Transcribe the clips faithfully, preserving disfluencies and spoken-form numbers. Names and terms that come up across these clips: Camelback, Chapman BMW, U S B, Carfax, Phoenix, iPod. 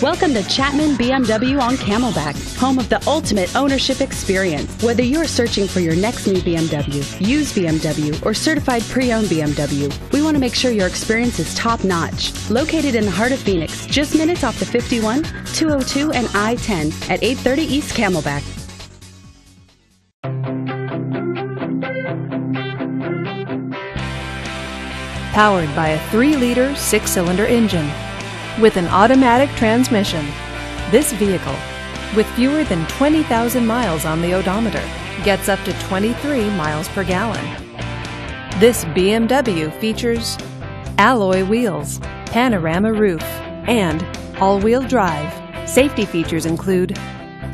Welcome to Chapman B M W on Camelback, home of the ultimate ownership experience. Whether you're searching for your next new B M W, used B M W, or certified pre-owned B M W, we want to make sure your experience is top-notch. Located in the heart of Phoenix, just minutes off the fifty-one, two oh two, and I ten at eight thirty East Camelback. Powered by a three liter, six cylinder engine with an automatic transmission. This vehicle, with fewer than twenty thousand miles on the odometer, gets up to twenty-three miles per gallon. This B M W features alloy wheels, panorama roof, and all-wheel drive. Safety features include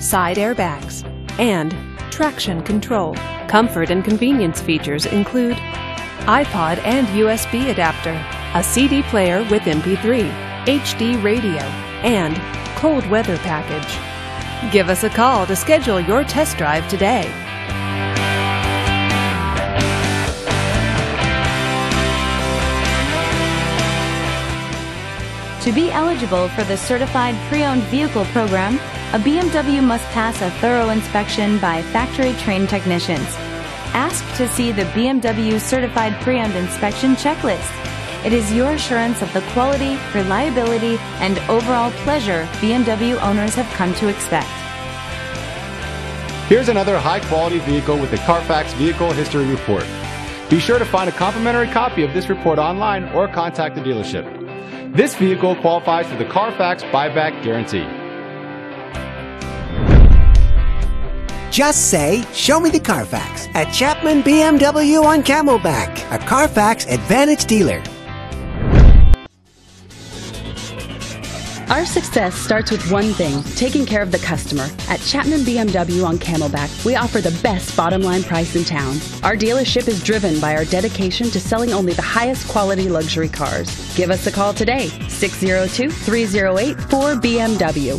side airbags and traction control. Comfort and convenience features include iPod and U S B adapter, a C D player with M P three, H D radio, and cold weather package. Give us a call to schedule your test drive today. To be eligible for the Certified Pre-Owned Vehicle Program, a B M W must pass a thorough inspection by factory-trained technicians. Ask to see the B M W Certified Pre-Owned Inspection Checklist. It is your assurance of the quality, reliability, and overall pleasure B M W owners have come to expect. Here's another high-quality vehicle with the Carfax Vehicle History Report. Be sure to find a complimentary copy of this report online or contact the dealership. This vehicle qualifies for the Carfax Buyback Guarantee. Just say, "Show me the Carfax" at Chapman B M W on Camelback, a Carfax Advantage dealer. Our success starts with one thing: taking care of the customer. At Chapman B M W on Camelback, we offer the best bottom line price in town. Our dealership is driven by our dedication to selling only the highest quality luxury cars. Give us a call today, six oh two, three oh eight, four B M W.